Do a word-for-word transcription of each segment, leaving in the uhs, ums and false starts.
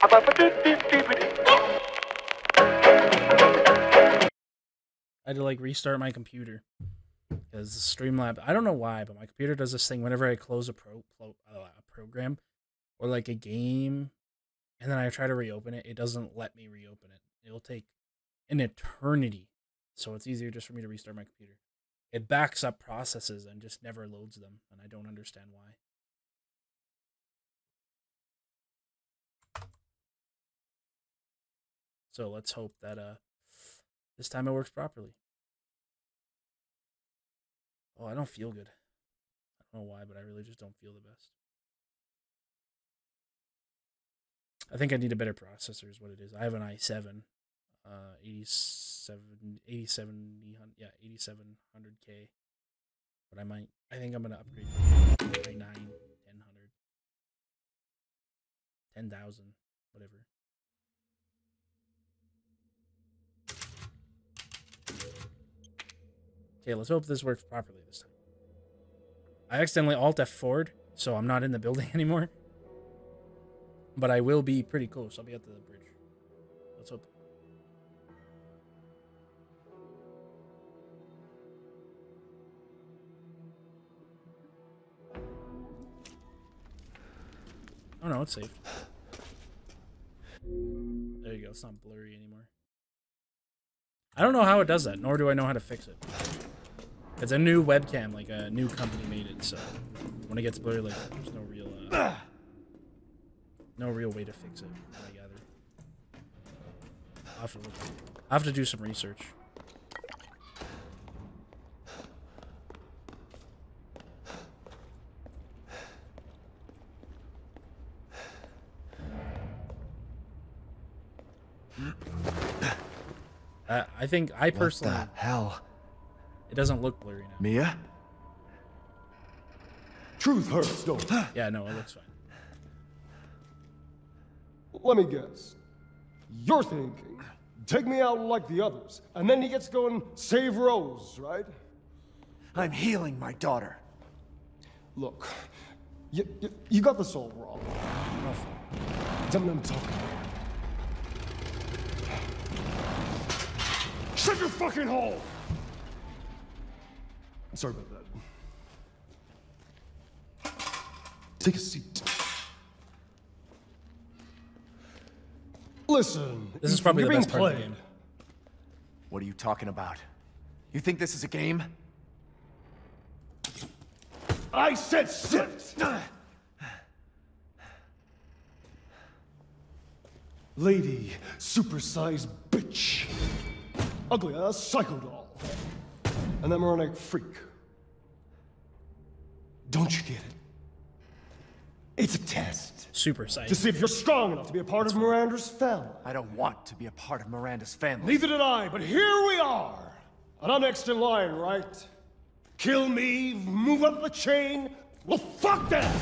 I had to like restart my computer because Streamlabs, I don't know why, but my computer does this thing whenever I close a pro, pro uh, a program or like a game, and then I try to reopen it, it doesn't let me reopen it. It'll take an eternity. So it's easier just for me to restart my computer. It backs up processes and just never loads them, and I don't understand why. So let's hope that uh, this time it works properly. Oh, I don't feel good. I don't know why, but I really just don't feel the best. I think I need a better processor is what it is. I have an i seven, uh, eighty-seven, eighty-seven, yeah, eighty-seven hundred K. But I might, I think I'm going to upgrade to nine, ten hundred, ten thousand, whatever. Okay, let's hope this works properly this time. I accidentally alt F four'd, so I'm not in the building anymore. But I will be pretty close. I'll be at the bridge. Let's hope. Oh no, it's safe. There you go. It's not blurry anymore. I don't know how it does that, nor do I know how to fix it. It's a new webcam, like a new company made it, so when it gets blurry, like there's no real, uh, no real way to fix it. I gather. I'll have to look. I have to do some research. Uh, I think I personally. What the hell? It doesn't look blurry now. Mia? Truth hurts, don't it? Yeah, no, it looks fine. Let me guess. You're thinking, take me out like the others, and then he gets going, save Rose, right? I'm healing my daughter. Look, you, you, you got this all wrong. Tell me I'm talking about. Shut your fucking hole! Sorry about that. Take a seat. Listen, this is probably the best part of the game. What are you talking about? You think this is a game? I said shit! Lady, supersized bitch. Ugly ass psycho doll. An moronic freak. Don't you get it? It's a test. Super psyched. To see if you're strong enough to be a part of Miranda's family. I don't want to be a part of Miranda's family. Neither did I, but here we are. And I'm next in line, right? Kill me, move up the chain. Well, fuck that!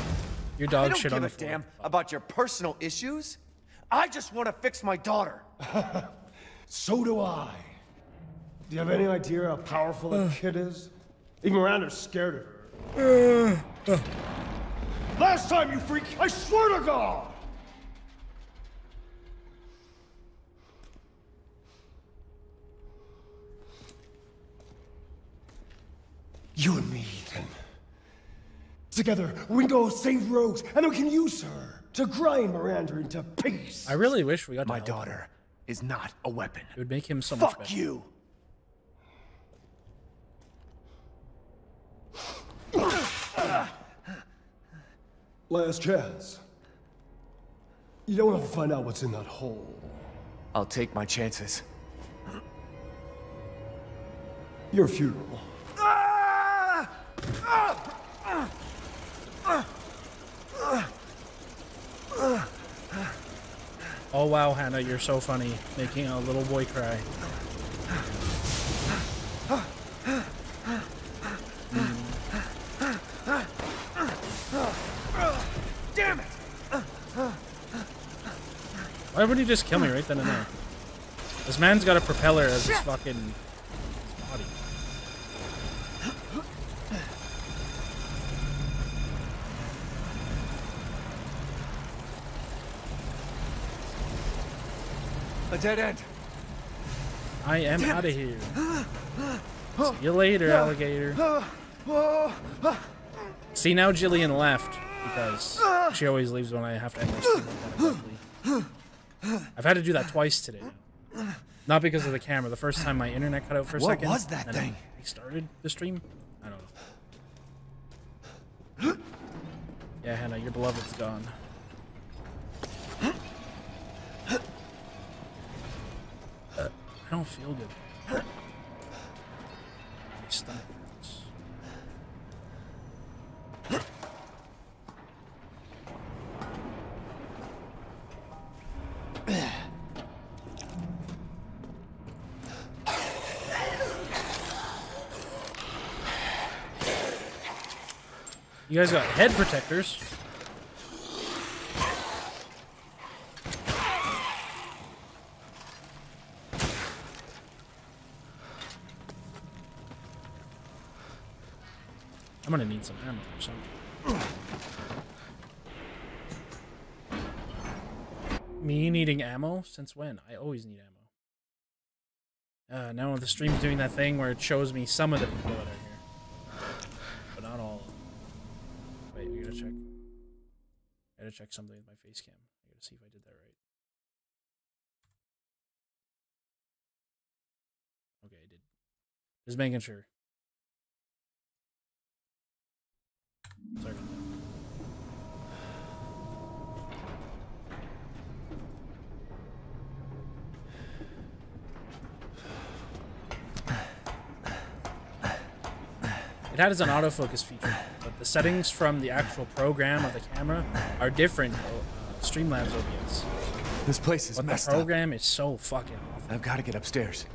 Your dog shit on the floor. I don't give a damn about your personal issues. I just want to fix my daughter. So do I. Do you have any idea how powerful uh, that kid is? Even Miranda's scared of her. Uh, uh. Last time, you freak! I swear to God! You and me, Ethan. Together, we can go save Rose, and then we can use her to grind Miranda into peace. I really wish we got to My help. Daughter is not a weapon. It would make him so Fuck much better. Fuck you! Last chance. You don't want to find out what's in that hole. I'll take my chances. Your funeral. Ah! Ah! Ah! Ah! Ah! Ah! Oh wow, Hannah, you're so funny, making a little boy cry. Why would he just kill me right then and there? This man's got a propeller as his fucking body. A dead end. I am out of here. See you later, alligator. See, now Jillian left because she always leaves when I have to end my stream like that. I've had to do that twice today. Not because of the camera. The first time my internet cut out for a what second. What was that thing? I started the stream. I don't know. Yeah, Hannah, your beloved's gone. I don't feel good. My stomach hurts. You guys got head protectors. I'm gonna need some ammo or something. Me needing ammo? Since when? I always need ammo. Uh, now the stream's doing that thing where it shows me some of the people that are here. But not all of them. Wait, we gotta check. I gotta check something with my face cam. I gotta see if I did that right. Okay, I did. Just making sure. Sorry. It has an autofocus feature, but the settings from the actual program of the camera are different. Uh, Streamlabs O B S. This place is but messed up. The program up. Is so fucking awful. I've got to get upstairs.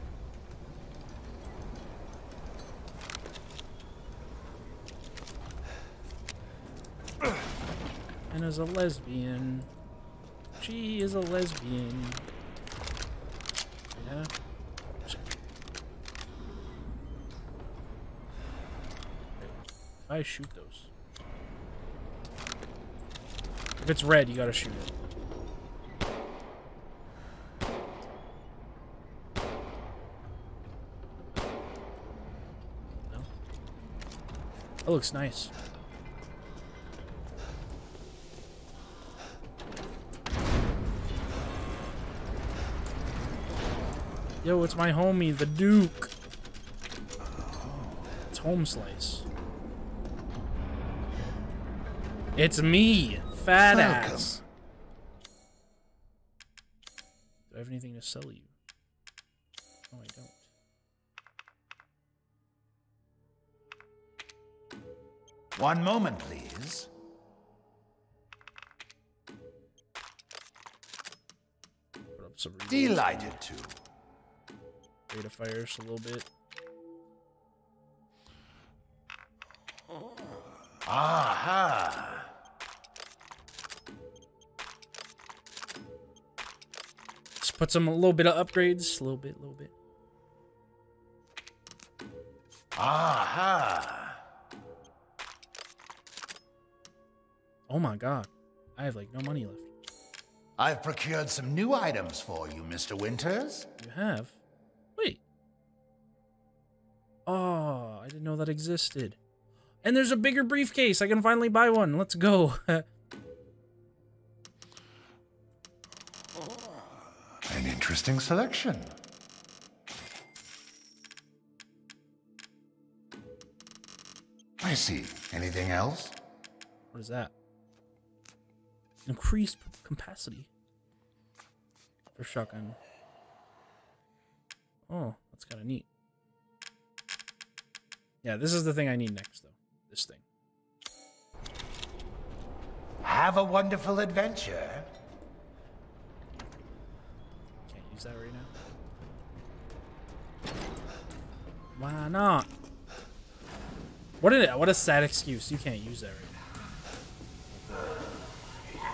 And is a lesbian. She is a lesbian. Yeah. I shoot those. If it's red, you gotta shoot it. No. That looks nice. Yo, it's my homie, the Duke. It's Home Slice. It's me, fat Welcome. ass. Do I have anything to sell you? No, I don't. One moment, please. Put up some Delighted to. Rate of fire just a little bit. Aha! Just put some a little bit of upgrades, a little bit, a little bit. Aha! Oh my God, I have like no money left. I've procured some new items for you, Mister Winters. You have. Oh, I didn't know that existed. And there's a bigger briefcase. I can finally buy one. Let's go. An interesting selection. I see. Anything else? What is that? Increased capacity for shotgun. Oh, that's kind of neat. Yeah, this is the thing I need next, though. This thing. Have a wonderful adventure. Can't use that right now. Why not? What a, what a sad excuse. You can't use that right now.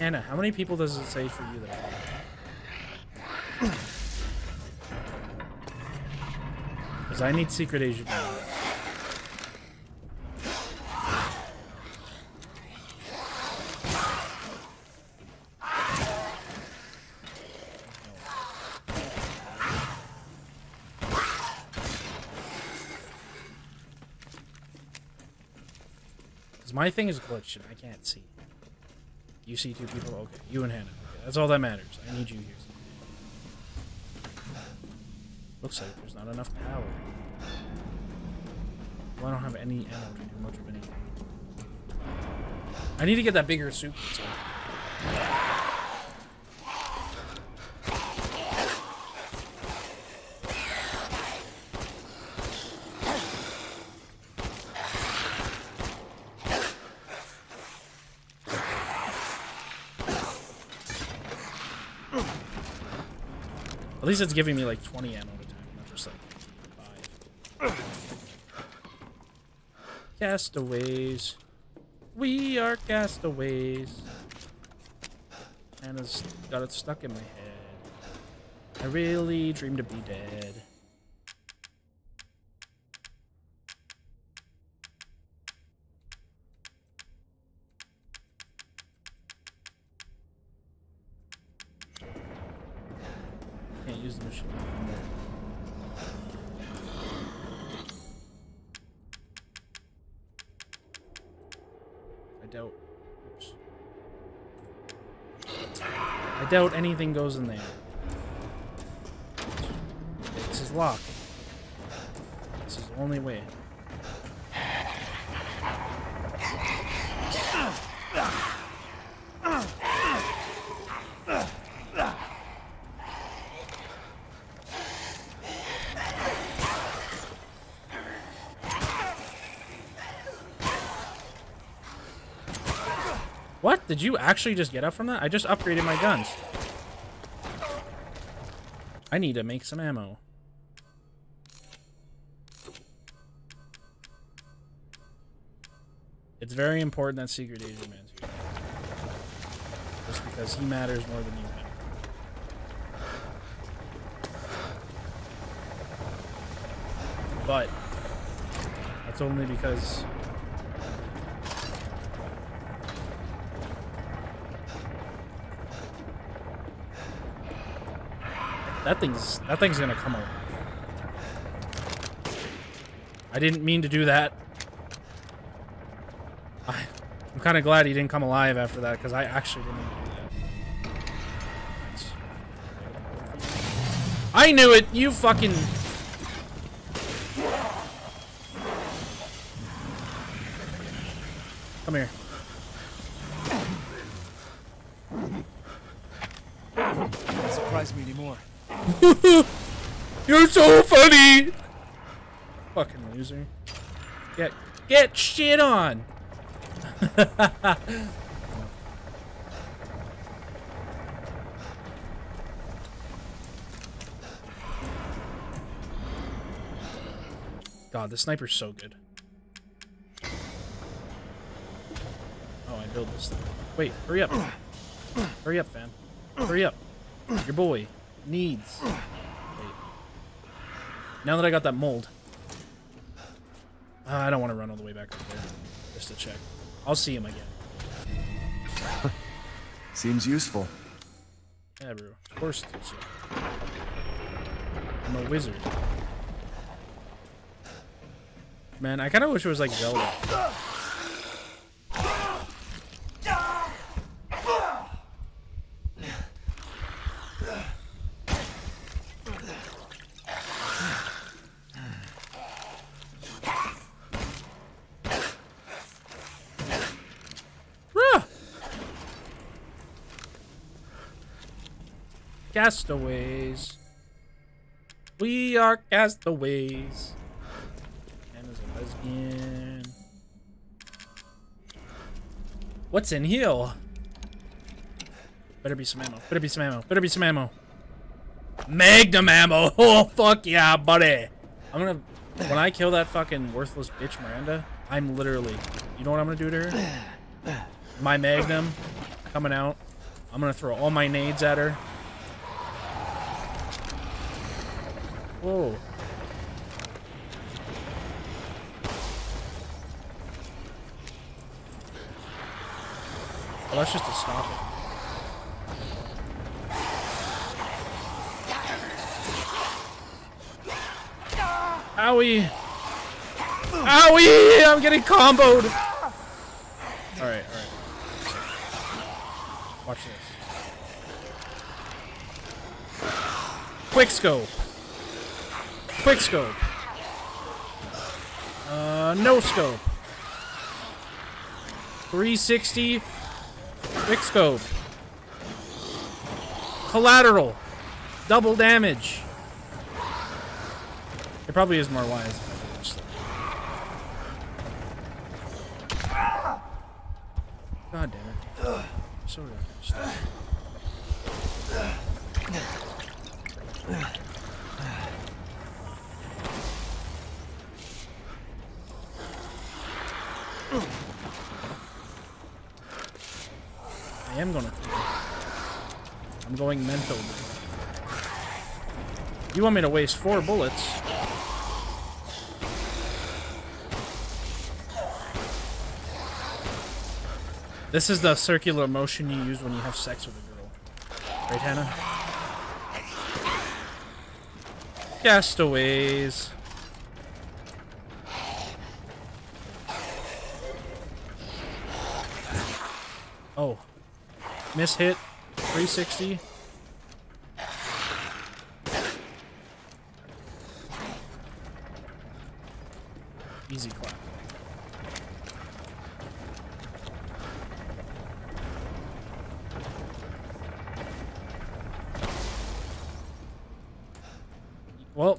Anna, how many people does it say for you there? Because I need secret agent. Because my thing is glitched and I can't see. You see two people? Okay. You and Hannah. Okay. That's all that matters. I need you here. Looks like there's not enough power. Well, I don't have any ammo to do much of anything. I need to get that bigger suitcase. At least it's giving me like twenty ammo at a time, not just like five. Castaways. We are castaways. Anna's got it stuck in my head. I really dreamed to be dead. Can't use the machine. Doubt. Oops. I doubt anything goes in there. This is locked. This is the only way. What? Did you actually just get up from that? I just upgraded my guns. I need to make some ammo. It's very important that Secret Agent Man's here. Just because he matters more than you matter. But that's only because That thing's that thing's gonna come alive. I didn't mean to do that. I, I'm kind of glad he didn't come alive after that, because I actually didn't mean to do that. I knew it. You fucking. Come here. Doesn't surprise me anymore. You're so funny! Fucking loser. Get get shit on! God, this sniper's so good. Oh, I build this thing. Wait, hurry up. Hurry up, fam. Hurry up. Your boy. Needs. Wait. Now that I got that mold, uh, I don't want to run all the way back up there just to check. I'll see him again. Seems useful. Yeah, bro. Of course it is. I'm a wizard. Man, I kind of wish it was like Zelda. Castaways. We are castaways. Anna's a lesbian. What's in here? Better be some ammo. Better be some ammo. Better be some ammo. Magnum ammo. Oh, fuck yeah, buddy. I'm gonna... When I kill that fucking worthless bitch Miranda, I'm literally... You know what I'm gonna do to her? My Magnum coming out. I'm gonna throw all my nades at her. Whoa. Well, that's just to stop it. Owie! Owie! I'm getting comboed! Watch this. Quick scope. Quick scope. Uh, no scope. three sixty. Quick scope. Collateral. Double damage. It probably is more wise. God damn it. So I am gonna clear. I'm going mental. You want me to waste four bullets? This is the circular motion you use when you have sex with a girl. Right, Hannah? Castaways. Oh. Miss hit. three sixty. Easy clap. Well,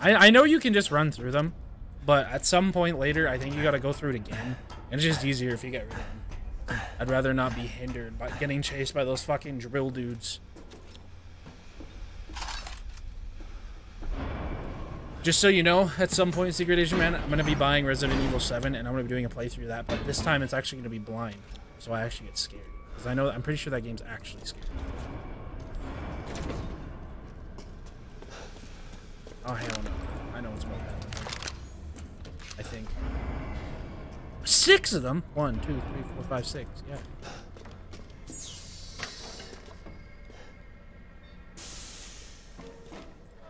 I, I know you can just run through them, but at some point later, I think you gotta go through it again. And it's just easier if you get rid of them. I'd rather not be hindered by getting chased by those fucking drill dudes. Just so you know, at some point, Secret Agent Man, I'm gonna be buying Resident Evil seven, and I'm gonna be doing a playthrough of that, but this time it's actually gonna be blind, so I actually get scared. Because I know, I'm pretty sure that game's actually scary. Oh, hell no. I know what's about to happen. I think. Six of them? One, two, three, four, five, six. Yeah.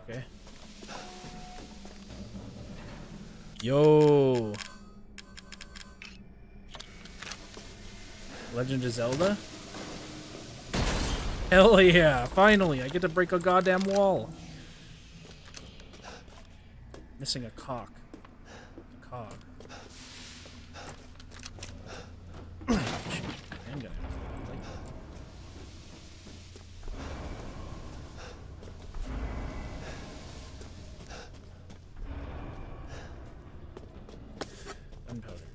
Okay. Yo. Legend of Zelda? Hell yeah. Finally, I get to break a goddamn wall. Missing a cock. A cog. Shit. I'm gonna have to like that. Gunpowder.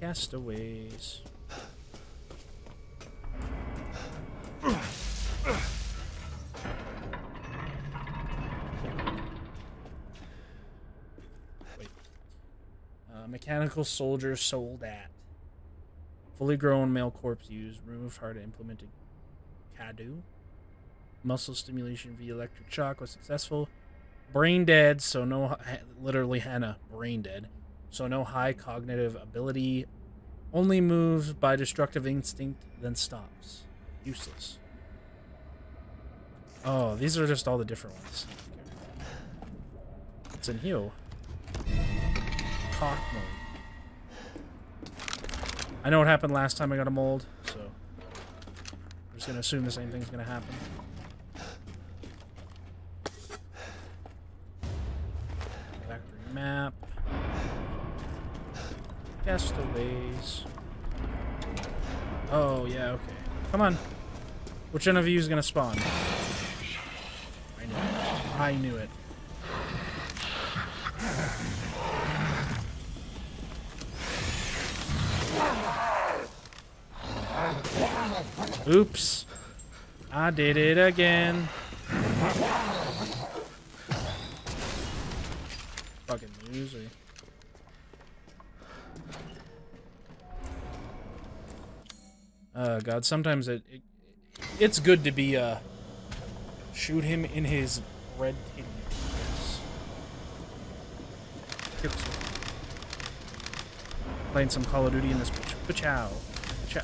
Castaways. Mechanical soldier sold at. Fully grown male corpse used. Removed hard to implement a K A D U. Muscle stimulation via electric shock was successful. Brain dead, so no... Literally, Hannah. Brain dead. So no high cognitive ability. Only moves by destructive instinct, then stops. Useless. Oh, these are just all the different ones. It's in heal. Cock mold. I know what happened last time I got a mold, so I'm just gonna assume the same thing's gonna happen. Factory map. Castaways. Oh yeah, okay. Come on. Which one of you is gonna spawn? I knew it. I knew it. Oops. I did it again. Fucking loser. Uh, God, sometimes it, it... It's good to be, uh... shoot him in his red titty. Playing some Call of Duty in this bitch. Pachow.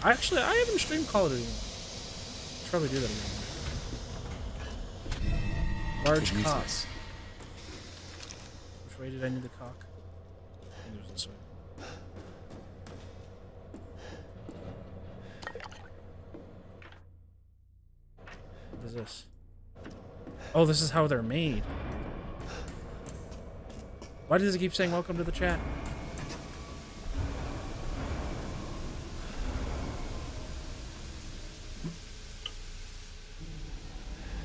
Actually, I haven't streamed Call of Duty anymore. Probably do that again. Large cock. Which way did I need the cock? I think it was this way. fuck is this? Oh, this is how they're made. Why does it keep saying welcome to the chat?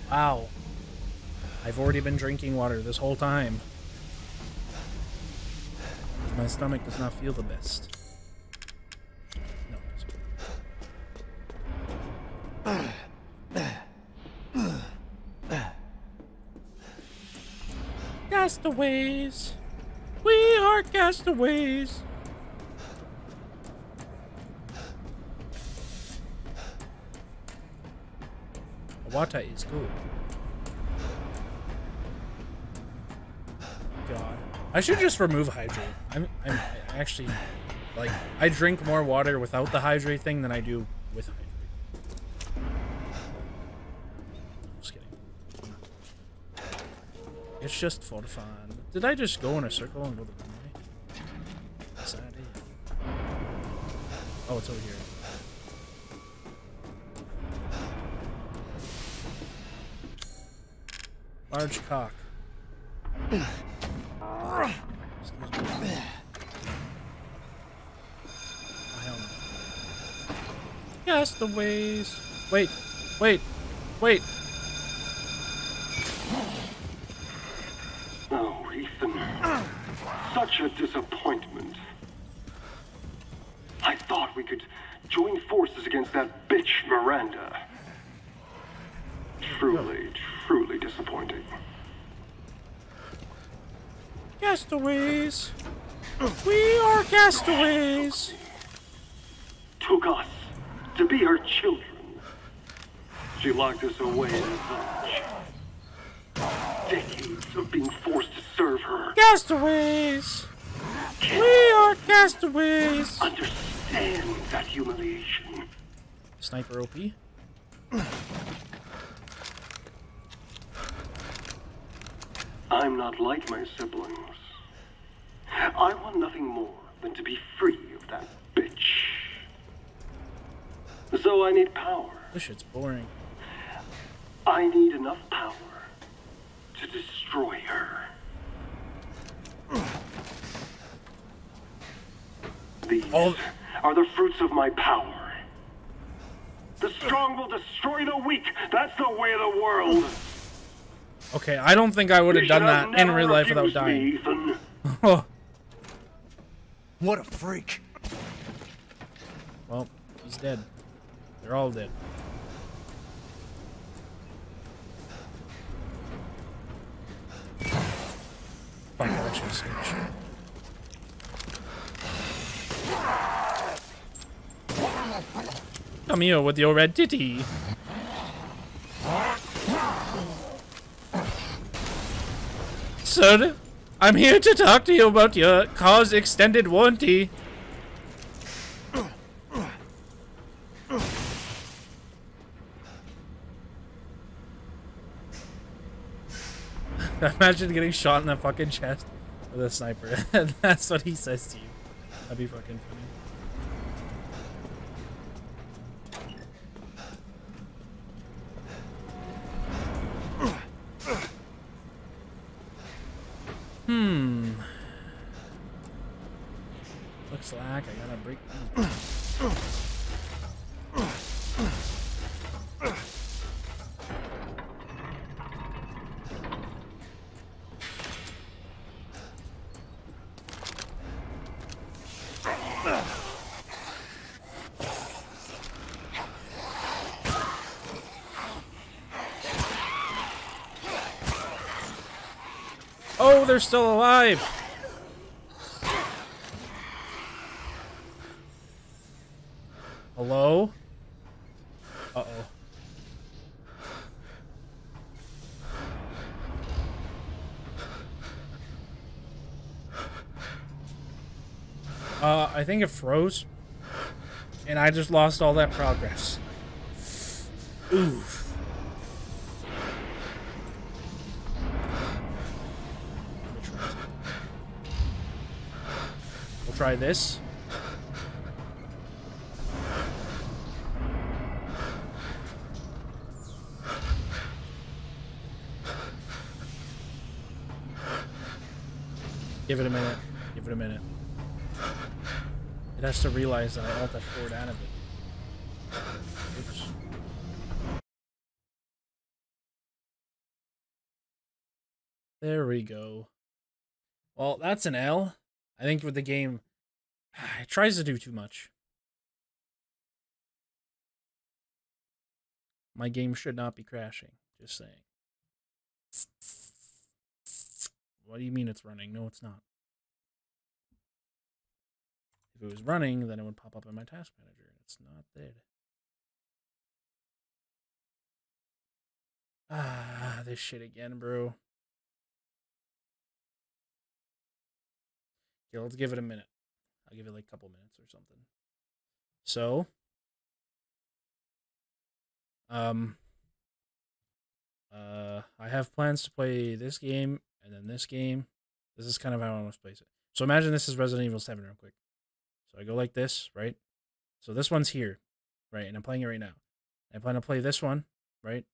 Wow. I've already been drinking water this whole time. My stomach does not feel the best. No, it doesn't. Castaways. We are castaways. Water is good. God. I should just remove hydrate. I'm, I'm actually, like, I drink more water without the hydrate thing than I do with hydrate. Just kidding. It's just for fun. Did I just go in a circle and go the wrong way? Is that it? Oh, it's over here. Large cock. Castaways. Wait, wait, wait. Oh, Ethan. Such a disappointment. I thought we could join forces against that bitch Miranda. Truly, truly disappointing. Castaways. We are castaways. Took us to be her children. She locked us away in a bunch. Decades of being forced to serve her. Castaways. Can't we are castaways. Understand that humiliation. Sniper O P. I'm not like my siblings. I want nothing more than to be free of that bitch. So I need power. This shit's boring. I need enough power to destroy her. These All... are the fruits of my power. The strong will destroy the weak. That's the way of the world. Okay, I don't think I would have done that in real life without dying. What a freak. Well, he's dead. They're all dead. Fuck, that shit's scary. Come here with your red titty. Sir, I'm here to talk to you about your car's extended warranty. Imagine getting shot in the fucking chest with a sniper. That's what he says to you. That'd be fucking funny. Hmm. Looks like I gotta break. They're still alive. Hello? Uh oh. Uh, I think it froze. And I just lost all that progress. Oof. Try this. Give it a minute. Give it a minute. It has to realize that I alt F four out of it. Oops. There we go. Well, that's an L. I think with the game, it tries to do too much. My game should not be crashing. Just saying. What do you mean it's running? No, it's not. If it was running, then it would pop up in my task manager. It's not there. Ah, this shit again, bro. Okay, let's give it a minute. I'll give it like a couple minutes or something. So, um, uh, I have plans to play this game and then this game. This is kind of how I want to place it. So imagine this is Resident Evil seven real quick. So I go like this, right? So this one's here, right? And I'm playing it right now. I plan to play this one, right?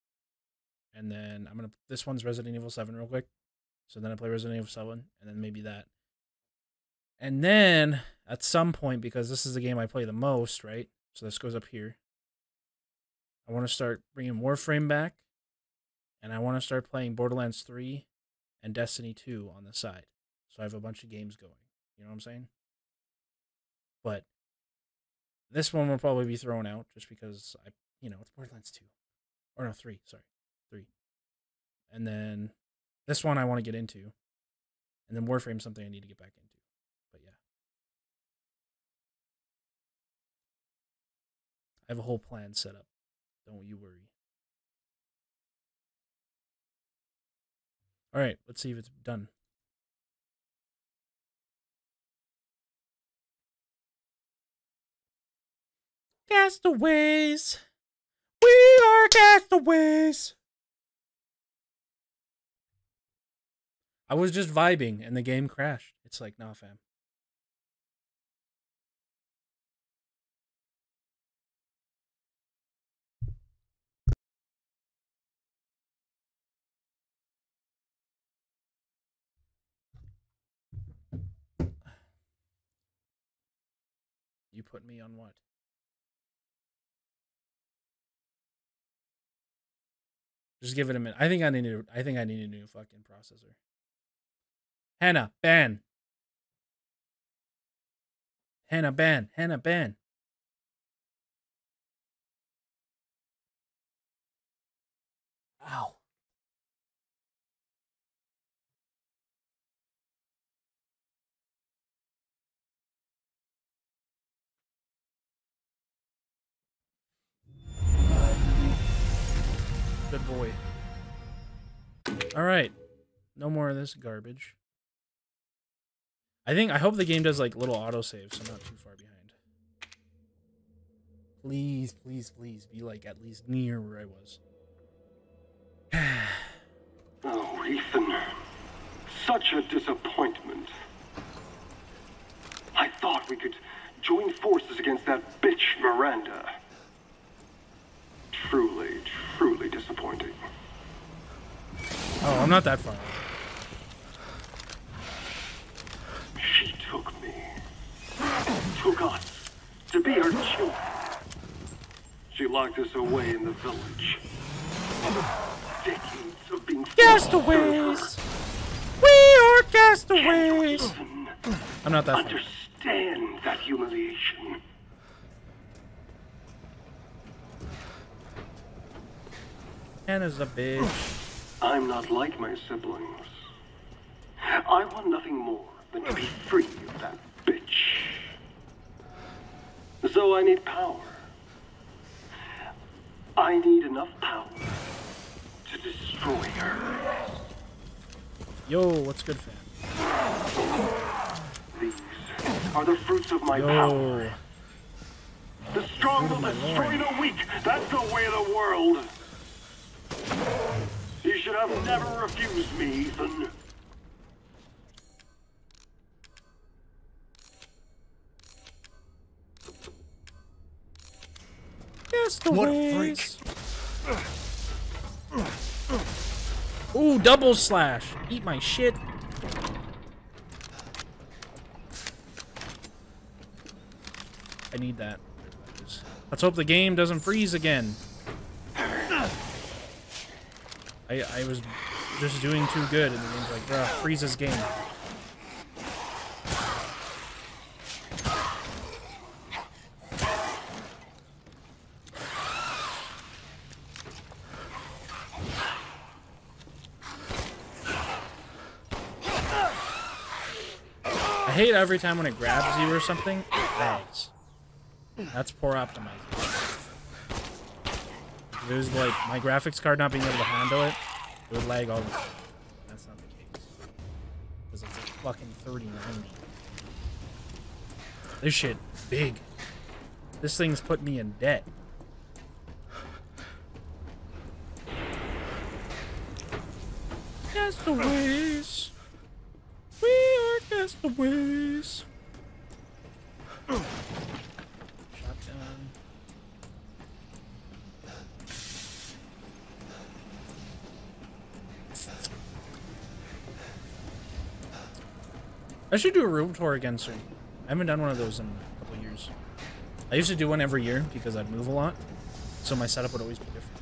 And then I'm going to, this one's Resident Evil seven real quick. So then I play Resident Evil seven and then maybe that. And then at some point, because this is the game I play the most, right? So this goes up here. I want to start bringing Warframe back. And I want to start playing Borderlands three and Destiny two on the side. So I have a bunch of games going. You know what I'm saying? But this one will probably be thrown out just because, I, you know, it's Borderlands two. Or no, three. Sorry. three. And then this one I want to get into. And then Warframe, something I need to get back into. But yeah. I have a whole plan set up. Don't you worry. All right, let's see if it's done. Castaways. We are castaways. I was just vibing and the game crashed. It's like, nah, fam. You put me on what? Just give it a minute. I think I need a, I think I need a new fucking processor. Hannah, ban. Hannah, ban. Hannah, ban. Ow. Good boy. All right. No more of this garbage. I think, I hope the game does like little autosaves, so I'm not too far behind. Please, please, please be like at least near where I was. Oh, Ethan. Such a disappointment. I thought we could join forces against that bitch Miranda. Truly, truly disappointing. Oh, I'm not that far. She took me. Took us to be her children. She locked us away in the village. Decades of being castaways. We are castaways. I'm not that far. Understand that humiliation. Is a bitch. I'm not like my siblings. I want nothing more than to be free of that bitch. So I need power. I need enough power to destroy her. Yo, what's good, fam? These are the fruits of my Yo. power. The strong will destroy the weak. That's the way of the world. You should have never refused me, Ethan. Yes, the what ways. A freak. Ooh, double slash. Eat my shit. I need that. Let's hope the game doesn't freeze again. I, I was just doing too good, and the game's like, bruh, freeze this game. I hate every time when it grabs you or something, it lags. That's poor optimization. If it was like my graphics card not being able to handle it, it would lag all the time. That's not the case. Because it's a fucking thirty ninety. This shit is big. This thing's put me in debt. That's the ways. We are castaways. Shotgun. I should do a room tour again soon. I haven't done one of those in a couple of years. I used to do one every year because I'd move a lot, so my setup would always be different.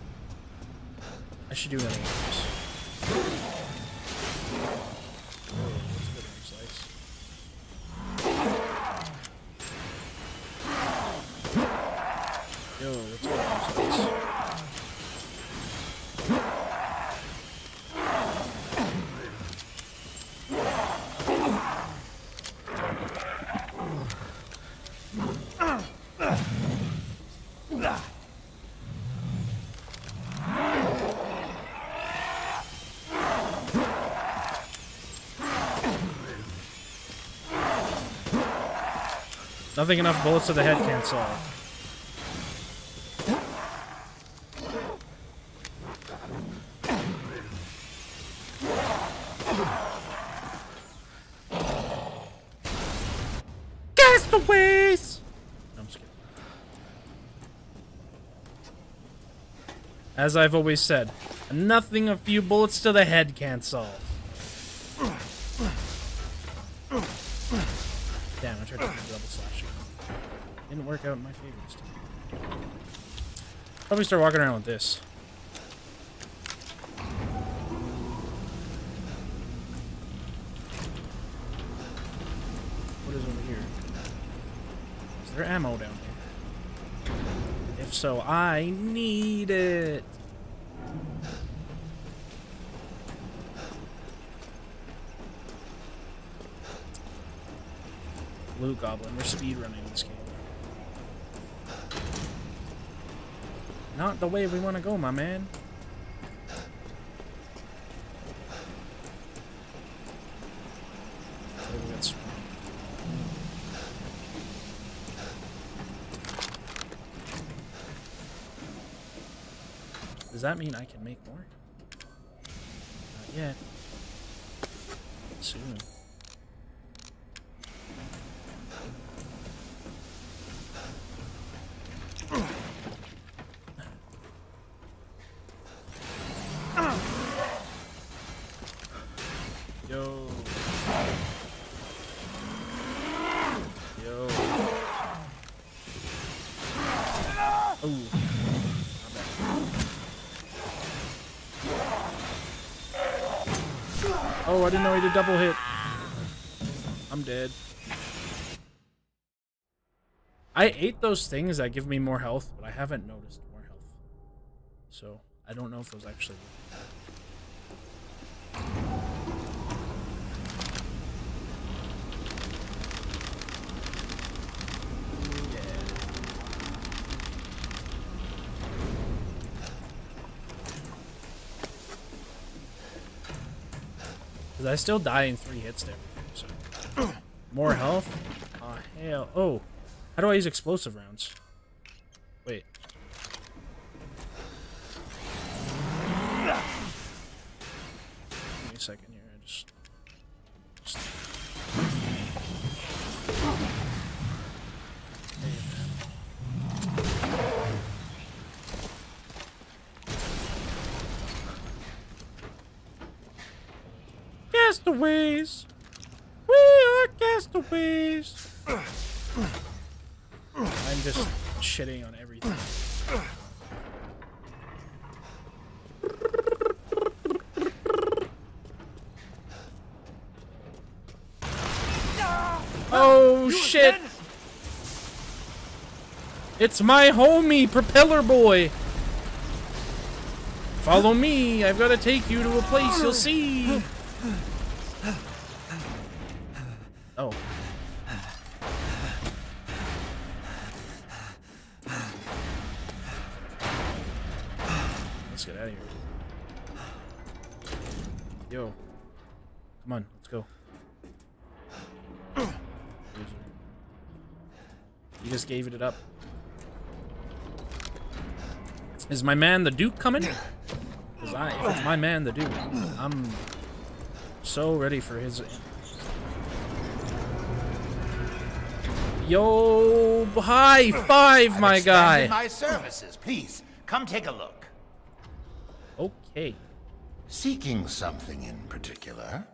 I should do one of those. Yo, let's go upstairs. Nothing enough bullets to the head can't solve. As I've always said, nothing a few bullets to the head can't solve. Damn, I tried to double slash. Didn't work out in my favor this time. Probably start walking around with this. What is over here? Is there ammo down here? If so, I need it. Blue Goblin, we're speedrunning this game. Not the way we want to go, my man. Does that mean I can make more? Not yet. Soon. I didn't know he did double hit. I'm dead. I ate those things that give me more health, but I haven't noticed more health. So, I don't know if those actually... I still die in three hits there. So. More health? Oh, hell. Oh. How do I use explosive rounds? Wait. Give me a second here. I just... just... Castaways! We are castaways! and just shitting on everything. Oh shit! It's my homie, Propeller Boy! Follow me, I've got to take you to a place you'll see! Oh. Let's get out of here. Yo. Come on, let's go. You just gave it up. Is my man the Duke coming? Because I, if it's my man the Duke, I'm so ready for his... Yo, high five, my guy! My services, please. Come take a look. Okay. Seeking something in particular?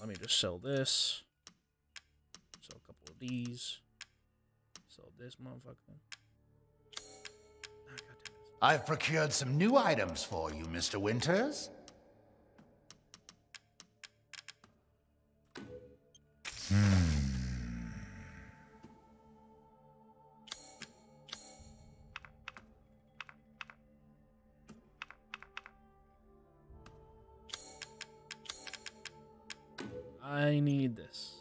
Let me just sell this. Sell a couple of these. Sell this motherfucker. I've procured some new items for you, Mister Winters. Hmm. I need this.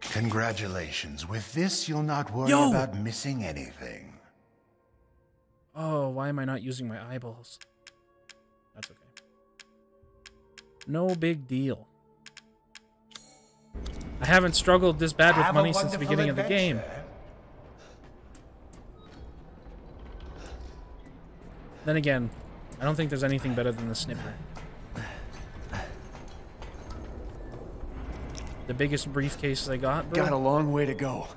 Congratulations. With this, you'll not worry Yo! about missing anything. Oh, why am I not using my eyeballs? That's okay. No big deal. I haven't struggled this bad with money since the beginning of the game. Then again, I don't think there's anything better than the snipper. The biggest briefcase I got, bro. Got a long way to go.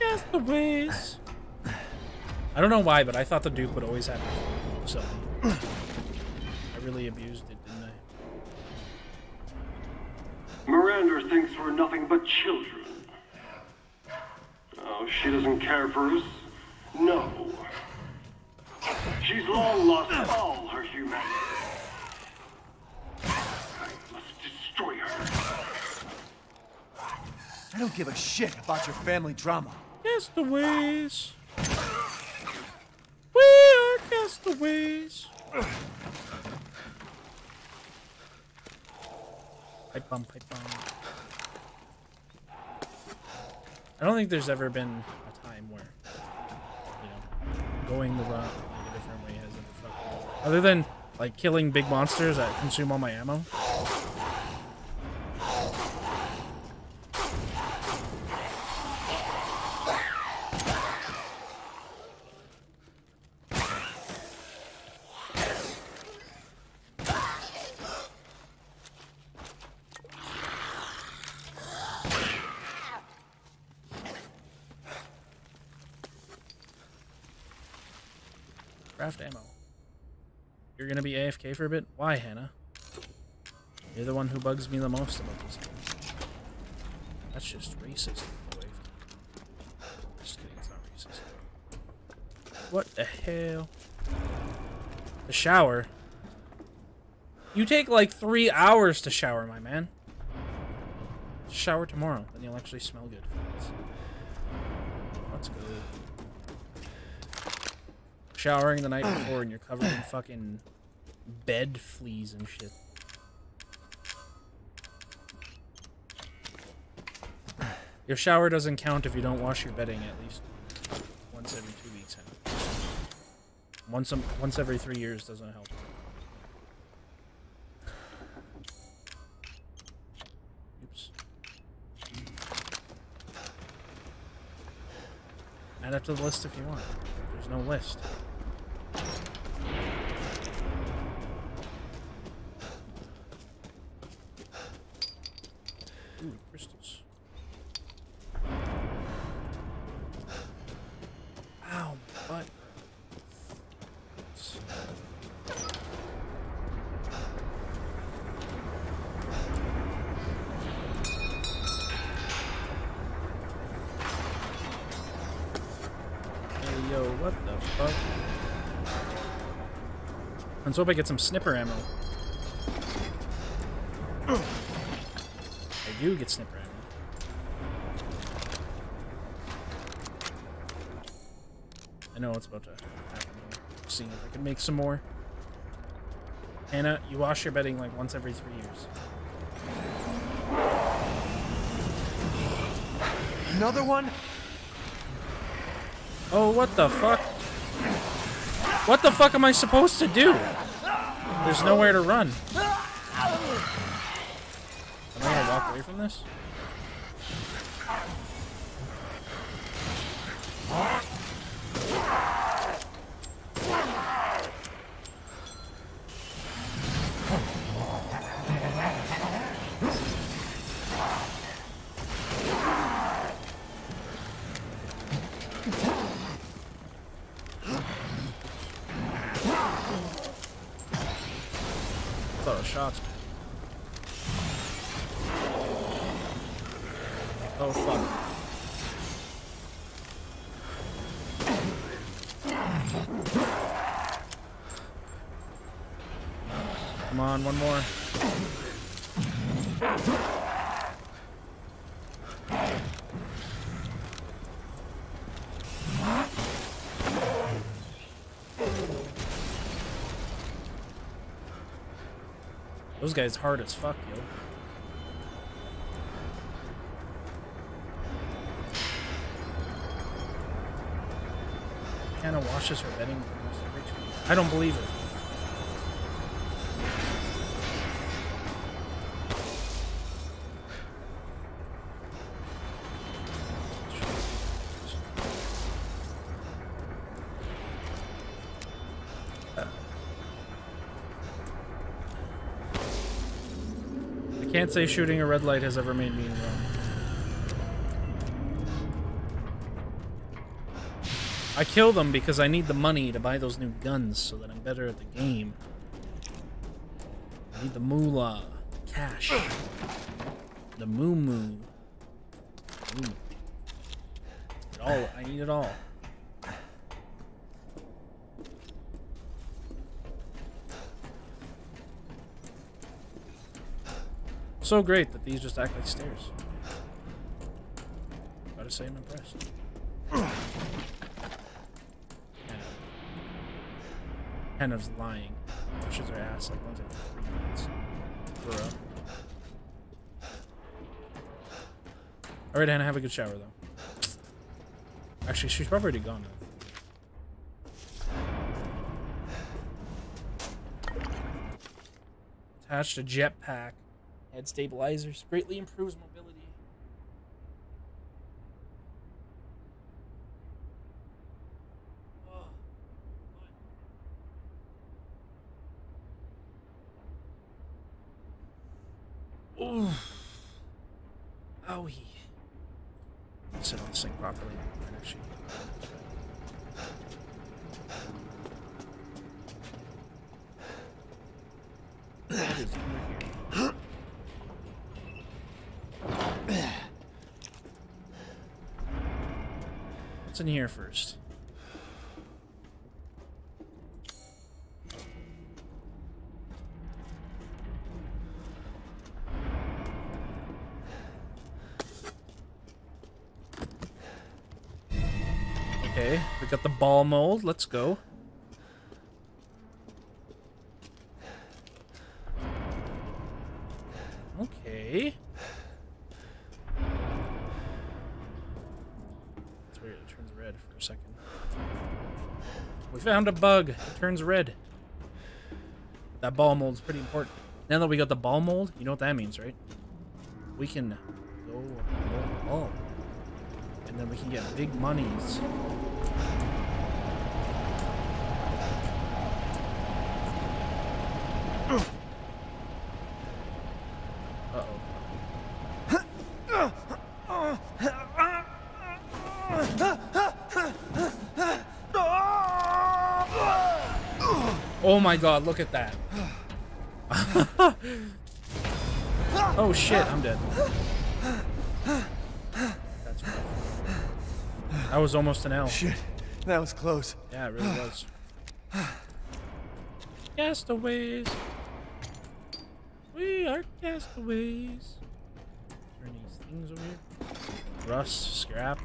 Yes, please. I don't know why, but I thought the Duke would always have it. So I really abused it, didn't I? Miranda thinks we're nothing but children. Oh, she doesn't care for us. No. She's long lost all her humanity. I don't give a shit about your family drama. Castaways. We are castaways. Pipe bomb, pipe bomb. I don't think there's ever been a time where, you know, going the route like a different way has ever fucked up. Other than, like, killing big monsters that consume all my ammo. For a bit? Why, Hannah? You're the one who bugs me the most about this game. That's just racist. Just kidding, it's not racist. What the hell? The shower? You take like three hours to shower, my man. Shower tomorrow, then you'll actually smell good. That's good. Showering the night before and you're covered in fucking... bed fleas and shit. Your shower doesn't count if you don't wash your bedding at least once every two weeks. Once, um, once every three years doesn't help. Oops. Add up to the list if you want. There's no list. fuck? Let's hope I get some sniper ammo. I do get sniper ammo. I know it's about to happen. Seeing if I can make some more. Hannah, you wash your bedding like once every three years. Another one? Oh, what the fuck? What the fuck am I supposed to do? There's nowhere to run. Am I gonna walk away from this? One more. Those guys hard as fuck, yo. Hannah washes her bedding almost every two weeks. I don't believe it. I can't say shooting a red light has ever made me wrong. I kill them because I need the money to buy those new guns so that I'm better at the game. I need the moolah. Cash. The moo moo. It all, I need it all. So great that these just act like stairs. Gotta say I'm impressed. Kind of lying. Pushes her ass like once every three minutes. Bro. Alright, Hannah, have a good shower though. Actually, she's probably already gone now. Attached a jetpack. Head stabilizers greatly improves mobility. Oh. Oh. Owie. I'll sit on this thing properly. And actually. What is over here? What's in here first? Okay, we got the ball mold. Let's go. Okay. For a second. We found a bug. It turns red. That ball mold's pretty important. Now that we got the ball mold, you know what that means, right? We can go roll the ball. And then we can get big monies. Oh my god, look at that. Oh shit, I'm dead. That's rough. That was almost an L. Shit. That was close. Yeah, it really was. Castaways. We are castaways. Turn these things over here. Rust, scrap.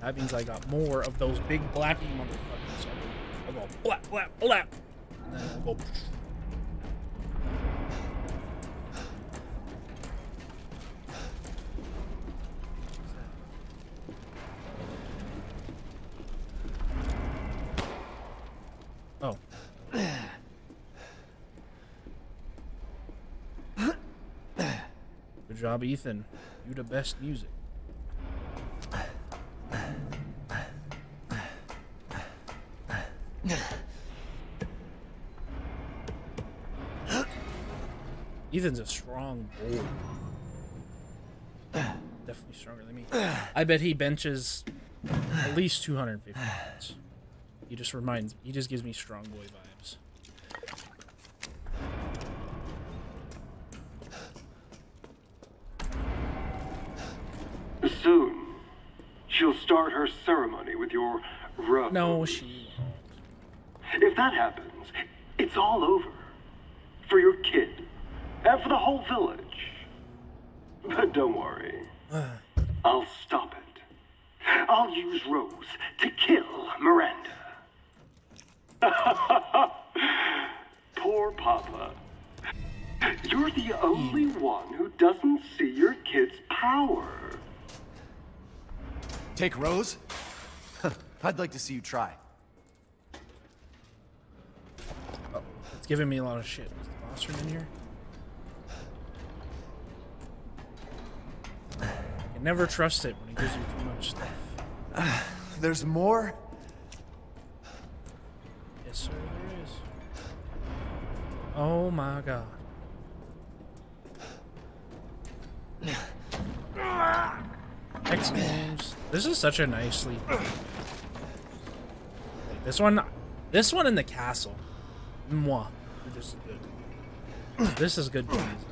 That means I got more of those big blacky motherfuckers. So I'll go blap, blap, blap. And then I'll go. Oh. Good job, Ethan. You the best music. Ethan's a strong boy. Definitely stronger than me. I bet he benches at least two hundred fifty pounds. He just reminds me. He just gives me strong boy vibes. Soon, she'll start her ceremony with your rose. No, she won't. If that happens, it's all over. For your kid. And for the whole village. But don't worry. I'll stop it. I'll use Rose to kill Miranda. Poor Papa. You're the only one who doesn't see your kid's power. Take Rose? I'd like to see you try. Oh, it's giving me a lot of shit. Is the boss room in here? You never trust it when it gives you too much stuff. Uh, there's more? Yes, sir, there is. Oh my god. X games. This is such a nicely. This one, this one in the castle. Moi. This is good. This is good. Games.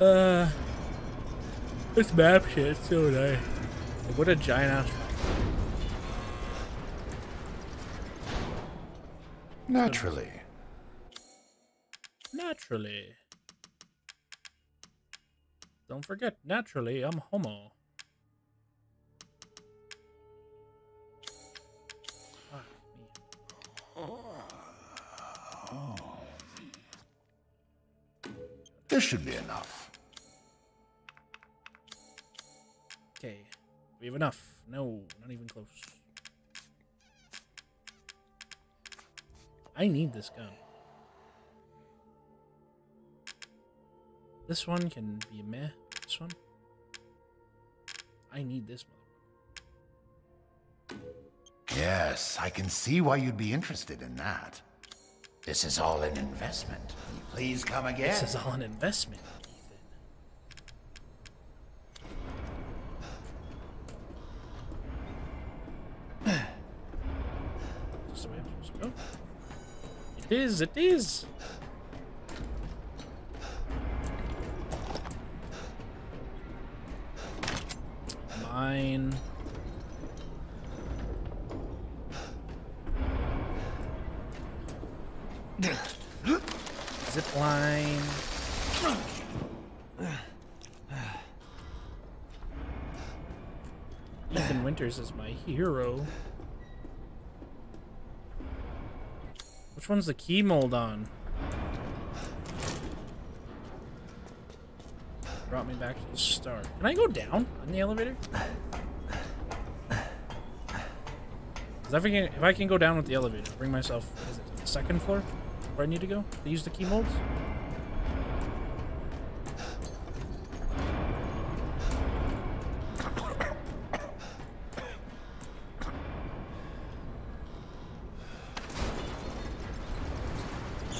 Uh, this map shit so nice. Like, what a giant ass. Naturally. Naturally. Don't forget, naturally, I'm homo. Fuck me. Oh. This should be enough. Okay, we have enough. No, not even close. I need this gun. This one can be meh. This one. I need this one. Yes, I can see why you'd be interested in that. This is all an investment. Please come again. This is all an investment. It is, it is. Mine. Zip line. Ethan Winters is my hero. Which one's the key mold on? Brought me back to the start. Can I go down on the elevator? Cause if I can, if I can go down with the elevator, bring myself, what is it, to the second floor? Where I need to go? To use the key molds?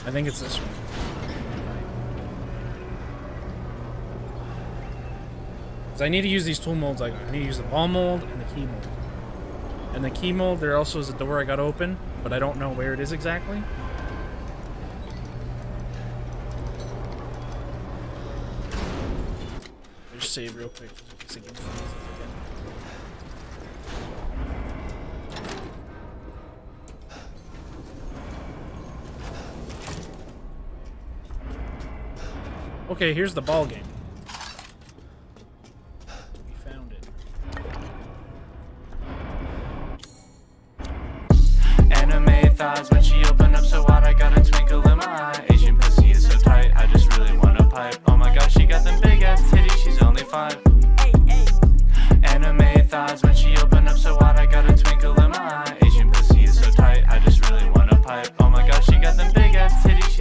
I think it's this one. Because I need to use these tool molds. I need to use the ball mold and the key mold. And the chemo, there also is a door I got open, but I don't know where it is exactly. I'll just save real quick. Okay, here's the ball game. We found it. Anime thighs when she opened up so wide, I got a twinkle in my eye. Asian pussy is so tight, I just really want a pipe. Oh my gosh, she got them big ass titties, she's only five. Hey, hey. Anime thighs when she opened up so wide, I got a twinkle in my eye. Asian pussy is so tight, I just really want a pipe. Oh my gosh, she got them big ass titties.